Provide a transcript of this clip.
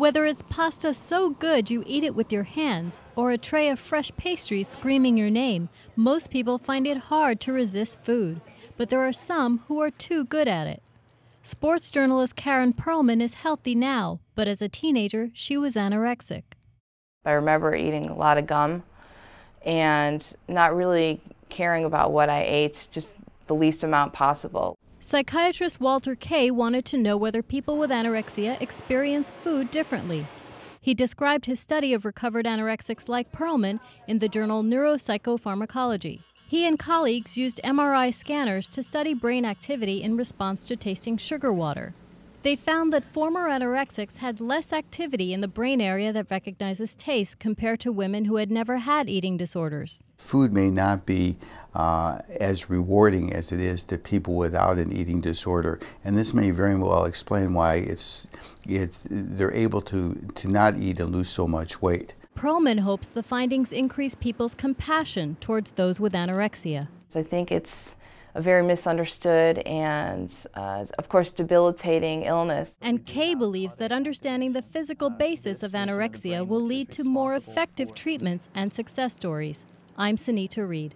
Whether it's pasta so good you eat it with your hands or a tray of fresh pastry screaming your name, most people find it hard to resist food. But there are some who are too good at it. Sports journalist Karen Pearlman is healthy now, but as a teenager, she was anorexic. I remember eating a lot of gum and not really caring about what I ate, just the least amount possible. Psychiatrist Walter Kaye wanted to know whether people with anorexia experience food differently. He described his study of recovered anorexics like Pearlman in the journal Neuropsychopharmacology. He and colleagues used MRI scanners to study brain activity in response to tasting sugar water. They found that former anorexics had less activity in the brain area that recognizes taste compared to women who had never had eating disorders. Food may not be as rewarding as it is to people without an eating disorder, and this may very well explain why they're able to not eat and lose so much weight. Pearlman hopes the findings increase people's compassion towards those with anorexia. I think it's a very misunderstood and, of course, debilitating illness. And Kay believes that understanding the physical basis of anorexia will lead to more effective treatments and success stories. I'm Sunita Reed.